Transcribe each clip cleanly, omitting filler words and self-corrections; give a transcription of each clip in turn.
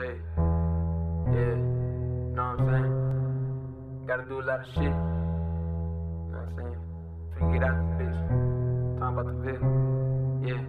Hey, yeah, know what I'm saying? Gotta do a lot of shit, know what I'm saying? Figure it out this bitch, talking about the bill, yeah.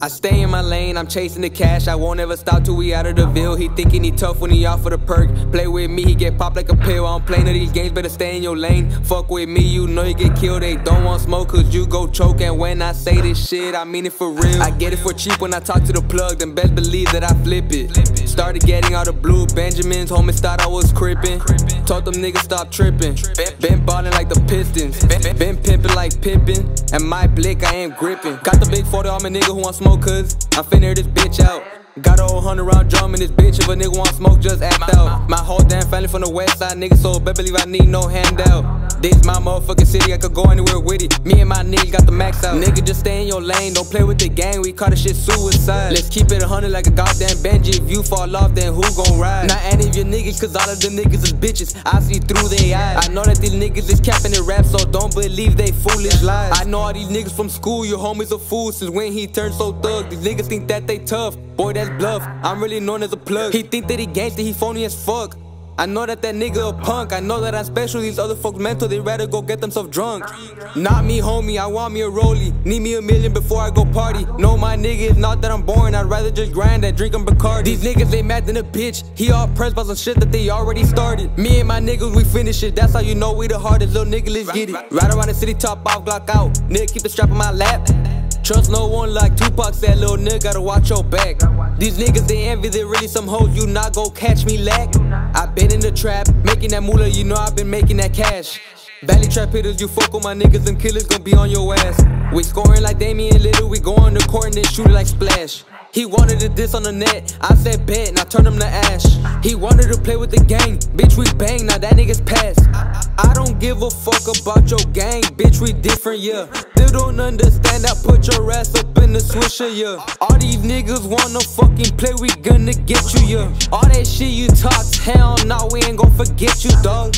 I stay in my lane, I'm chasing the cash. I won't ever stop till we out of the ville. He thinking he tough when he off for the perk. Play with me, he get popped like a pill. I don't play none of these games, better stay in your lane. Fuck with me, you know you get killed. They don't want smoke, cause you go choke. And when I say this shit, I mean it for real. I get it for cheap when I talk to the plug, then best believe that I flip it. Started getting all the blue Benjamins, homies thought I was crippin'. Told them niggas stop trippin'. Been ballin' like the Pistons. Been pimpin' like Pippin'. And my blick, I ain't grippin'. Got the big 40 on my nigga who want smoke. Cause I finna this bitch out. Got a whole 100 round drum in this bitch. If a nigga want smoke, just act out. My whole damn family from the west side, nigga, so better believe I need no handout. This my motherfucking city, I could go anywhere with it. Me and my niggas got the max out. Nigga, just stay in your lane, don't play with the gang. We call this shit suicide. Let's keep it 100 like a goddamn Benji. If you fall off, then who gon' ride? Not any of your niggas, cause all of the niggas is bitches. I see through they eyes. I know that these niggas is capping their rap, so don't believe they foolish lies. I know all these niggas from school, your homies a fool. Since when he turned so thug, these niggas think that they tough. Boy, that's bluff, I'm really known as a plug. He think that he gangster, he phony as fuck. I know that that nigga a punk. I know that I'm special, these other folks mental. They rather go get themselves drunk. Not me, homie, I want me a rollie. Need me a million before I go party. No, my nigga, it's not that I'm boring. I'd rather just grind and drink them Bacardi. These niggas, they mad than a bitch. He all pressed by some shit that they already started. Me and my niggas, we finish it. That's how you know we the hardest. Little nigga, let's get it. Right around the city, top off, Glock out. Nigga, keep the strap in my lap. Trust no one like Tupac said, little nigga, gotta watch your back. These niggas, they envy, they really some hoes. You not gon' catch me lack. I been in the trap, making that moolah, you know I been making that cash. Valley trap hitters, you fuck with my niggas, them killers gon' be on your ass. We scoring like Damian Little, we going to court and then shoot it like Splash. He wanted to diss on the net, I said bet, and I turned him to ash. He wanted to play with the gang, bitch we bang, now that nigga's passed. I don't give a fuck about your gang, bitch we different, yeah. Still don't understand, I put your ass up in the swisher, yeah. All these niggas wanna fucking play, we gonna get you, yeah. All that shit you talk, hell nah, we ain't gon' forget you, dog.